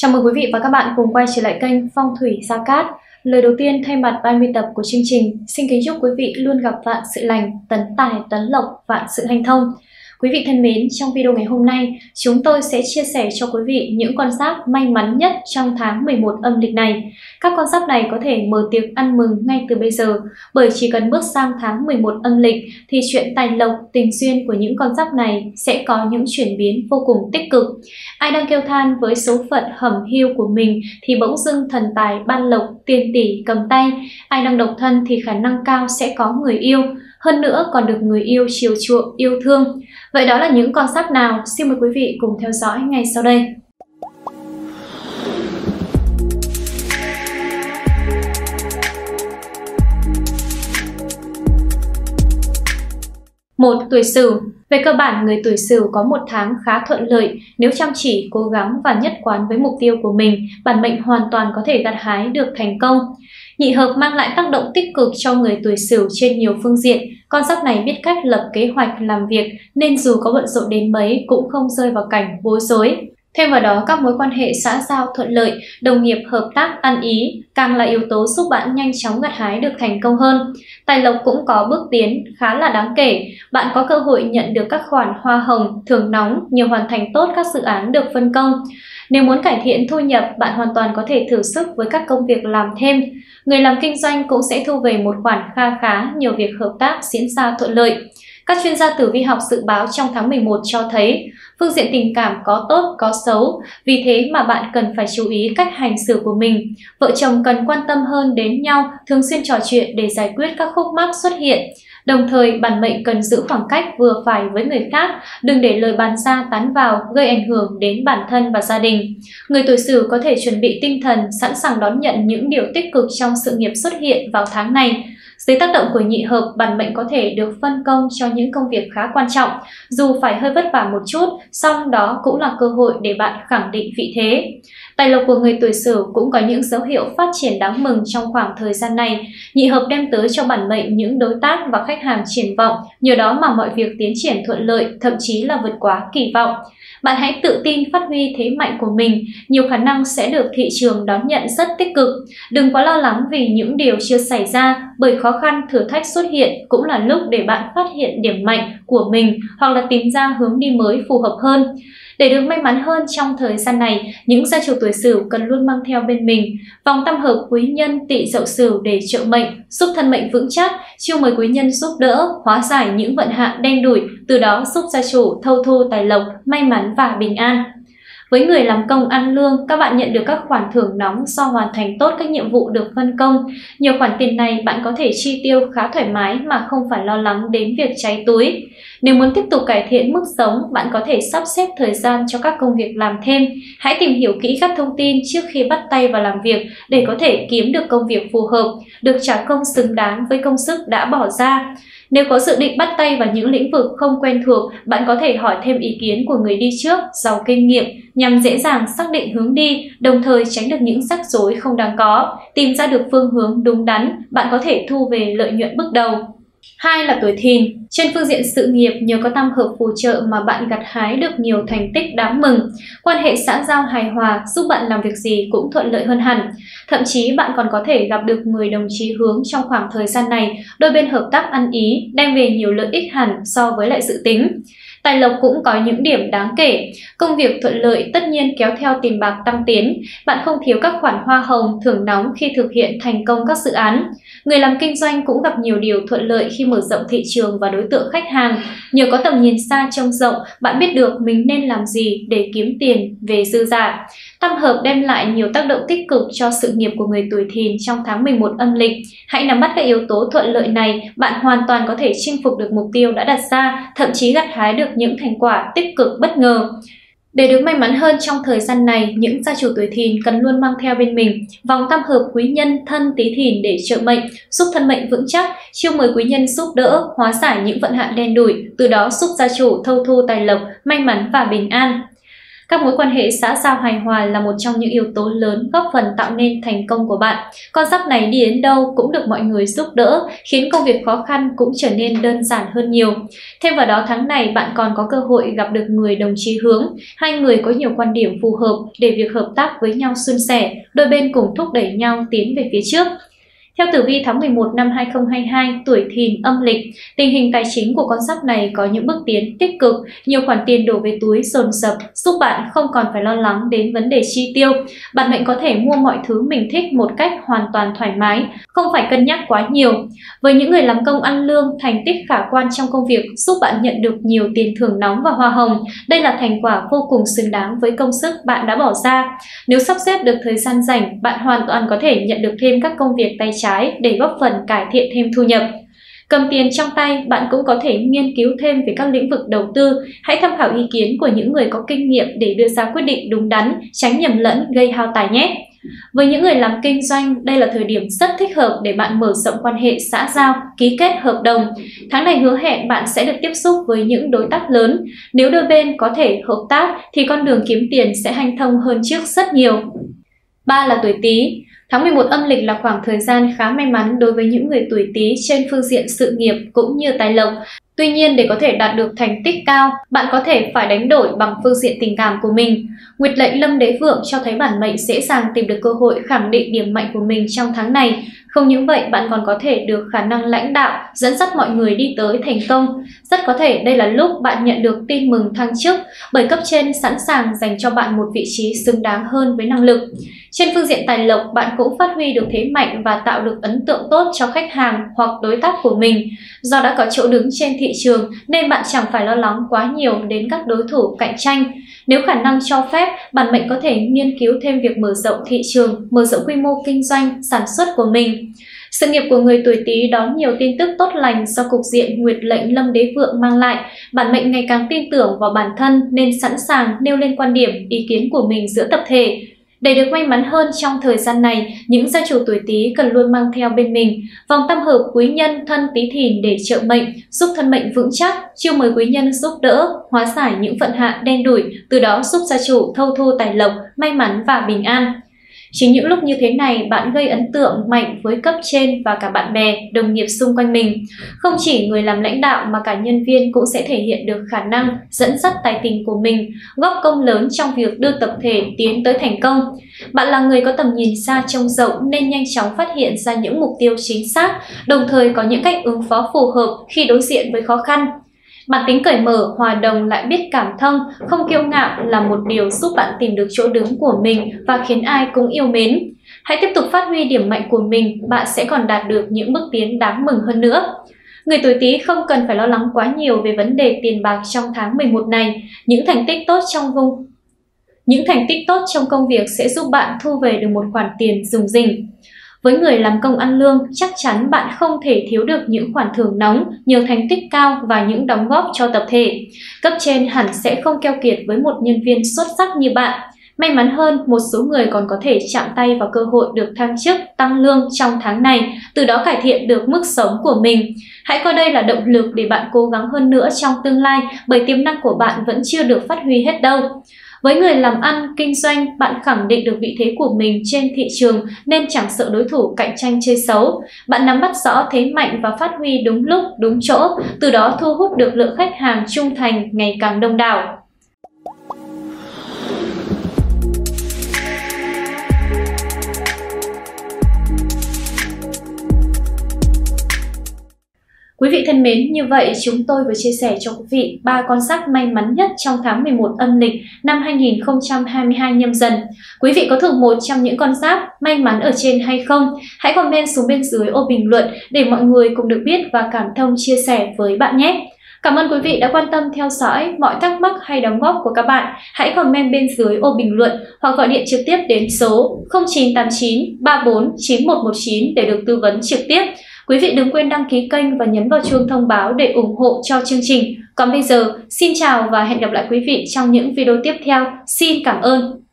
Chào mừng quý vị và các bạn cùng quay trở lại kênh Phong thủy Gia Cát. Lời đầu tiên thay mặt 30 tập của chương trình, xin kính chúc quý vị luôn gặp vạn sự lành, tấn tài, tấn lộc, vạn sự hanh thông. Quý vị thân mến, trong video ngày hôm nay, chúng tôi sẽ chia sẻ cho quý vị những con giáp may mắn nhất trong tháng 11 âm lịch này. Các con giáp này có thể mở tiệc ăn mừng ngay từ bây giờ, bởi chỉ cần bước sang tháng 11 âm lịch thì chuyện tài lộc, tình duyên của những con giáp này sẽ có những chuyển biến vô cùng tích cực. Ai đang kêu than với số phận hẩm hiu của mình thì bỗng dưng thần tài ban lộc, tiền tỷ cầm tay. Ai đang độc thân thì khả năng cao sẽ có người yêu, hơn nữa còn được người yêu chiều chuộng, yêu thương. Vậy đó là những con giáp nào? Xin mời quý vị cùng theo dõi ngay sau đây. Một, tuổi Sửu. Về cơ bản, người tuổi Sửu có một tháng khá thuận lợi nếu chăm chỉ, cố gắng và nhất quán với mục tiêu của mình. Bản mệnh hoàn toàn có thể gặt hái được thành công. Nhị hợp mang lại tác động tích cực cho người tuổi Sửu trên nhiều phương diện. Con giáp này biết cách lập kế hoạch làm việc nên dù có bận rộn đến mấy cũng không rơi vào cảnh bối rối. Thêm vào đó, các mối quan hệ xã giao thuận lợi, đồng nghiệp hợp tác ăn ý càng là yếu tố giúp bạn nhanh chóng gặt hái được thành công hơn. Tài lộc cũng có bước tiến khá là đáng kể. Bạn có cơ hội nhận được các khoản hoa hồng, thưởng nóng, nhờ hoàn thành tốt các dự án được phân công. Nếu muốn cải thiện thu nhập, bạn hoàn toàn có thể thử sức với các công việc làm thêm. Người làm kinh doanh cũng sẽ thu về một khoản kha khá nhờ việc hợp tác diễn ra thuận lợi. Các chuyên gia tử vi học dự báo trong tháng 11 cho thấy phương diện tình cảm có tốt, có xấu, vì thế mà bạn cần phải chú ý cách hành xử của mình. Vợ chồng cần quan tâm hơn đến nhau, thường xuyên trò chuyện để giải quyết các khúc mắc xuất hiện. Đồng thời, bản mệnh cần giữ khoảng cách vừa phải với người khác, đừng để lời bàn ra tán vào gây ảnh hưởng đến bản thân và gia đình. Người tuổi Sửu có thể chuẩn bị tinh thần, sẵn sàng đón nhận những điều tích cực trong sự nghiệp xuất hiện vào tháng này. Dưới tác động của nhị hợp, bản mệnh có thể được phân công cho những công việc khá quan trọng. Dù phải hơi vất vả một chút, song đó cũng là cơ hội để bạn khẳng định vị thế. Tài lộc của người tuổi Sửu cũng có những dấu hiệu phát triển đáng mừng trong khoảng thời gian này. Nhị hợp đem tới cho bản mệnh những đối tác và khách hàng triển vọng, nhờ đó mà mọi việc tiến triển thuận lợi, thậm chí là vượt quá kỳ vọng. Bạn hãy tự tin phát huy thế mạnh của mình, nhiều khả năng sẽ được thị trường đón nhận rất tích cực. Đừng quá lo lắng vì những điều chưa xảy ra, bởi khó khăn, thử thách xuất hiện cũng là lúc để bạn phát hiện điểm mạnh của mình hoặc là tìm ra hướng đi mới phù hợp hơn. Để được may mắn hơn trong thời gian này, những gia chủ tuổi Sửu cần luôn mang theo bên mình vòng tam hợp quý nhân Tỵ Dậu Sửu để trợ mệnh, giúp thân mệnh vững chắc, chiêu mời quý nhân giúp đỡ, hóa giải những vận hạn đen đủi, từ đó giúp gia chủ thâu thu tài lộc, may mắn và bình an. Với người làm công ăn lương, các bạn nhận được các khoản thưởng nóng do hoàn thành tốt các nhiệm vụ được phân công. Nhiều khoản tiền này bạn có thể chi tiêu khá thoải mái mà không phải lo lắng đến việc cháy túi. Nếu muốn tiếp tục cải thiện mức sống, bạn có thể sắp xếp thời gian cho các công việc làm thêm. Hãy tìm hiểu kỹ các thông tin trước khi bắt tay vào làm việc để có thể kiếm được công việc phù hợp, được trả công xứng đáng với công sức đã bỏ ra. Nếu có dự định bắt tay vào những lĩnh vực không quen thuộc, bạn có thể hỏi thêm ý kiến của người đi trước, giàu kinh nghiệm, nhằm dễ dàng xác định hướng đi, đồng thời tránh được những rắc rối không đáng có. Tìm ra được phương hướng đúng đắn, bạn có thể thu về lợi nhuận bước đầu. 2 là tuổi Thìn. Trên phương diện sự nghiệp, nhờ có tam hợp phù trợ mà bạn gặt hái được nhiều thành tích đáng mừng. Quan hệ xã giao hài hòa giúp bạn làm việc gì cũng thuận lợi hơn hẳn. Thậm chí bạn còn có thể gặp được người đồng chí hướng trong khoảng thời gian này, đôi bên hợp tác ăn ý, đem về nhiều lợi ích hẳn so với lại dự tính. Tài lộc cũng có những điểm đáng kể. Công việc thuận lợi tất nhiên kéo theo tiền bạc tăng tiến. Bạn không thiếu các khoản hoa hồng, thưởng nóng khi thực hiện thành công các dự án. Người làm kinh doanh cũng gặp nhiều điều thuận lợi khi mở rộng thị trường và đối tượng khách hàng. Nhờ có tầm nhìn xa trông rộng, bạn biết được mình nên làm gì để kiếm tiền về dư giả. Tam hợp đem lại nhiều tác động tích cực cho sự nghiệp của người tuổi Thìn trong tháng 11 âm lịch. Hãy nắm bắt các yếu tố thuận lợi này, bạn hoàn toàn có thể chinh phục được mục tiêu đã đặt ra, thậm chí gặt hái được những thành quả tích cực bất ngờ. Để được may mắn hơn trong thời gian này, những gia chủ tuổi Thìn cần luôn mang theo bên mình vòng tam hợp quý nhân Thân Tý Thìn để trợ mệnh, giúp thân mệnh vững chắc, chiêu mời quý nhân giúp đỡ, hóa giải những vận hạn đen đủi, từ đó giúp gia chủ thâu thu tài lộc, may mắn và bình an. Các mối quan hệ xã giao hài hòa là một trong những yếu tố lớn góp phần tạo nên thành công của bạn. Con giáp này đi đến đâu cũng được mọi người giúp đỡ, khiến công việc khó khăn cũng trở nên đơn giản hơn nhiều. Thêm vào đó, tháng này bạn còn có cơ hội gặp được người đồng chí hướng. Hai người có nhiều quan điểm phù hợp để việc hợp tác với nhau suôn sẻ, đôi bên cùng thúc đẩy nhau tiến về phía trước. Theo tử vi tháng 11 năm 2022, tuổi Thìn âm lịch, tình hình tài chính của con giáp này có những bước tiến tích cực, nhiều khoản tiền đổ về túi dồn dập, giúp bạn không còn phải lo lắng đến vấn đề chi tiêu. Bạn mệnh có thể mua mọi thứ mình thích một cách hoàn toàn thoải mái, không phải cân nhắc quá nhiều. Với những người làm công ăn lương, thành tích khả quan trong công việc giúp bạn nhận được nhiều tiền thưởng nóng và hoa hồng. Đây là thành quả vô cùng xứng đáng với công sức bạn đã bỏ ra. Nếu sắp xếp được thời gian rảnh, bạn hoàn toàn có thể nhận được thêm các công việc tay trái để góp phần cải thiện thêm thu nhập. Cầm tiền trong tay, bạn cũng có thể nghiên cứu thêm về các lĩnh vực đầu tư. Hãy tham khảo ý kiến của những người có kinh nghiệm để đưa ra quyết định đúng đắn, tránh nhầm lẫn gây hao tài nhé. Với những người làm kinh doanh, đây là thời điểm rất thích hợp để bạn mở rộng quan hệ xã giao, ký kết hợp đồng. Tháng này hứa hẹn bạn sẽ được tiếp xúc với những đối tác lớn. Nếu đôi bên có thể hợp tác thì con đường kiếm tiền sẽ hanh thông hơn trước rất nhiều. 3 là tuổi Tý. Tháng 11 âm lịch là khoảng thời gian khá may mắn đối với những người tuổi Tý trên phương diện sự nghiệp cũng như tài lộc. Tuy nhiên, để có thể đạt được thành tích cao, bạn có thể phải đánh đổi bằng phương diện tình cảm của mình. Nguyệt lệnh Lâm Đế Vượng cho thấy bản mệnh dễ dàng tìm được cơ hội khẳng định điểm mạnh của mình trong tháng này. Không những vậy, bạn còn có thể được khả năng lãnh đạo, dẫn dắt mọi người đi tới thành công. Rất có thể đây là lúc bạn nhận được tin mừng thăng chức, bởi cấp trên sẵn sàng dành cho bạn một vị trí xứng đáng hơn với năng lực. Trên phương diện tài lộc, bạn cũng phát huy được thế mạnh và tạo được ấn tượng tốt cho khách hàng hoặc đối tác của mình. Do đã có chỗ đứng trên thị trường nên bạn chẳng phải lo lắng quá nhiều đến các đối thủ cạnh tranh. Nếu khả năng cho phép, bản mệnh có thể nghiên cứu thêm việc mở rộng thị trường, mở rộng quy mô kinh doanh, sản xuất của mình. Sự nghiệp của người tuổi Tý đón nhiều tin tức tốt lành do cục diện Nguyệt lệnh Lâm Đế Vượng mang lại. Bản mệnh ngày càng tin tưởng vào bản thân nên sẵn sàng nêu lên quan điểm, ý kiến của mình giữa tập thể. Để được may mắn hơn trong thời gian này, những gia chủ tuổi Tý cần luôn mang theo bên mình vòng tam hợp quý nhân thân Tý Thìn để trợ mệnh, giúp thân mệnh vững chắc, chiêu mời quý nhân giúp đỡ, hóa giải những vận hạn đen đủi, từ đó giúp gia chủ thâu thu tài lộc, may mắn và bình an. Chính những lúc như thế này, bạn gây ấn tượng mạnh với cấp trên và cả bạn bè, đồng nghiệp xung quanh mình. Không chỉ người làm lãnh đạo mà cả nhân viên cũng sẽ thể hiện được khả năng dẫn dắt tài tình của mình, góp công lớn trong việc đưa tập thể tiến tới thành công. Bạn là người có tầm nhìn xa trông rộng nên nhanh chóng phát hiện ra những mục tiêu chính xác, đồng thời có những cách ứng phó phù hợp khi đối diện với khó khăn. Bản tính cởi mở, hòa đồng lại biết cảm thông, không kiêu ngạo là một điều giúp bạn tìm được chỗ đứng của mình và khiến ai cũng yêu mến. Hãy tiếp tục phát huy điểm mạnh của mình, bạn sẽ còn đạt được những bước tiến đáng mừng hơn nữa. Người tuổi Tý không cần phải lo lắng quá nhiều về vấn đề tiền bạc trong tháng 11 này. Những thành tích tốt trong công việc sẽ giúp bạn thu về được một khoản tiền rủng rỉnh. Với người làm công ăn lương, chắc chắn bạn không thể thiếu được những khoản thưởng nóng, nhiều thành tích cao và những đóng góp cho tập thể. Cấp trên hẳn sẽ không keo kiệt với một nhân viên xuất sắc như bạn. May mắn hơn, một số người còn có thể chạm tay vào cơ hội được thăng chức, tăng lương trong tháng này, từ đó cải thiện được mức sống của mình. Hãy coi đây là động lực để bạn cố gắng hơn nữa trong tương lai, bởi tiềm năng của bạn vẫn chưa được phát huy hết đâu. Với người làm ăn, kinh doanh, bạn khẳng định được vị thế của mình trên thị trường nên chẳng sợ đối thủ cạnh tranh chơi xấu. Bạn nắm bắt rõ thế mạnh và phát huy đúng lúc, đúng chỗ, từ đó thu hút được lượng khách hàng trung thành ngày càng đông đảo. Quý vị thân mến, như vậy chúng tôi vừa chia sẻ cho quý vị 3 con giáp may mắn nhất trong tháng 11 âm lịch năm 2022 Nhâm Dần. Quý vị có thuộc một trong những con giáp may mắn ở trên hay không? Hãy comment xuống bên dưới ô bình luận để mọi người cùng được biết và cảm thông chia sẻ với bạn nhé. Cảm ơn quý vị đã quan tâm theo dõi. Mọi thắc mắc hay đóng góp của các bạn hãy comment bên dưới ô bình luận hoặc gọi điện trực tiếp đến số 0989 34 9119 để được tư vấn trực tiếp. Quý vị đừng quên đăng ký kênh và nhấn vào chuông thông báo để ủng hộ cho chương trình. Còn bây giờ, xin chào và hẹn gặp lại quý vị trong những video tiếp theo. Xin cảm ơn!